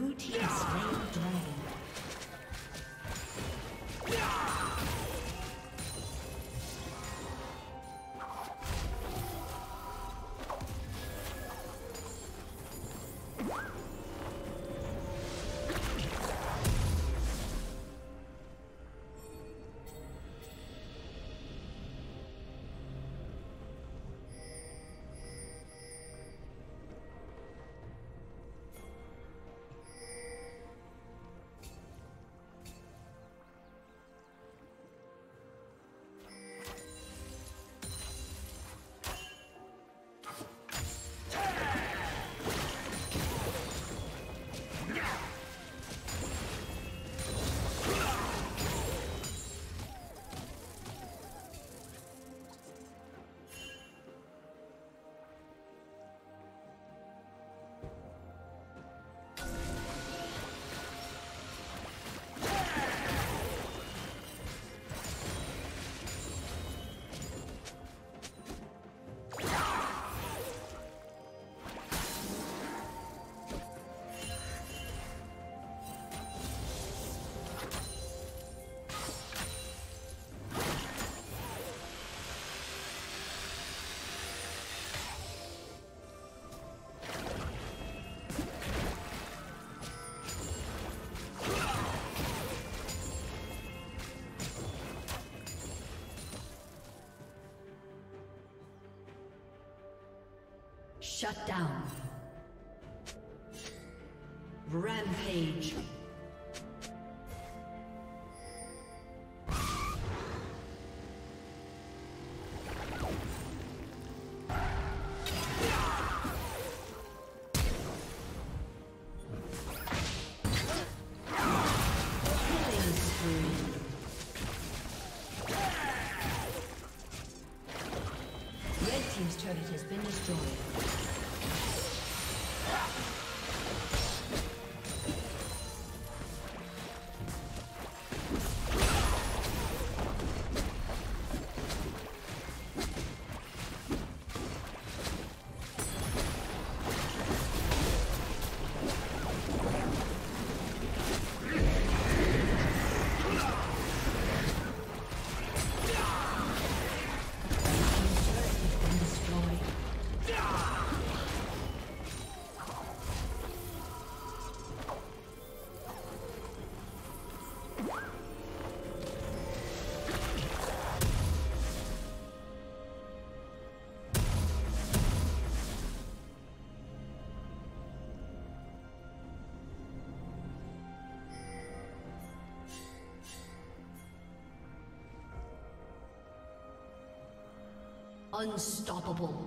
Blue team has slain the dragon. Shut down. Rampage. Unstoppable.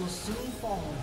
Will soon fall.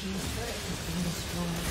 team's turret has been destroyed.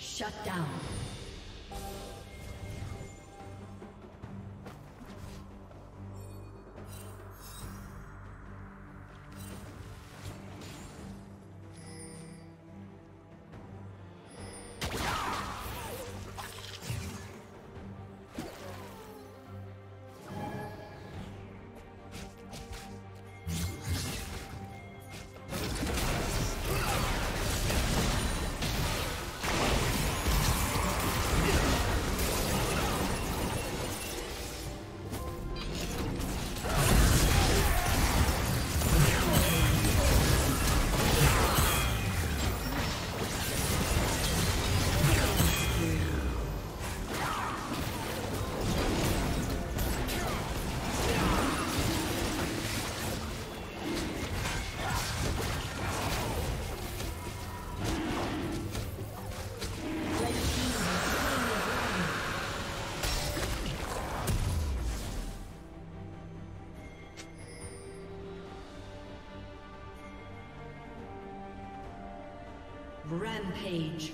Shut down. Rampage.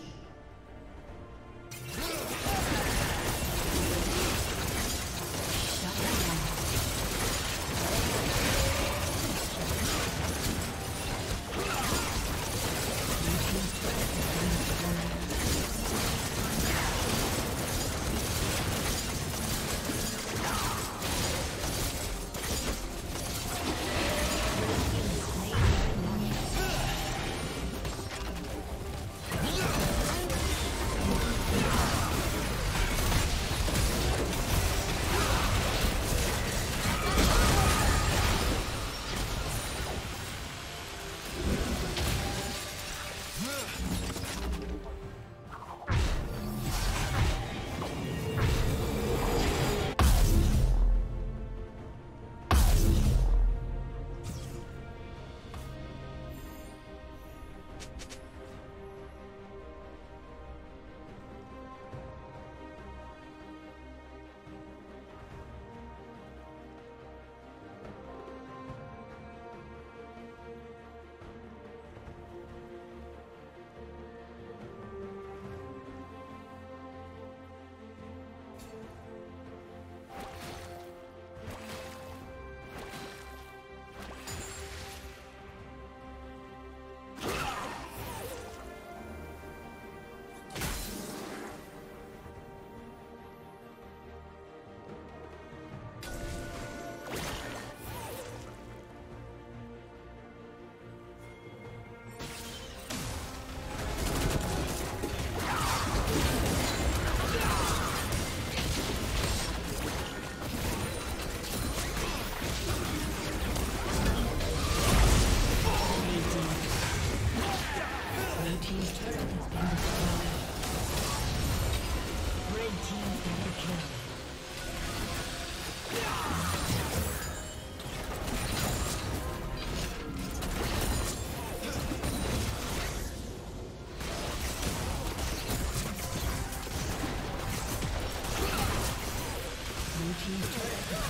Blue team's turret has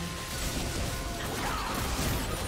been destroyed.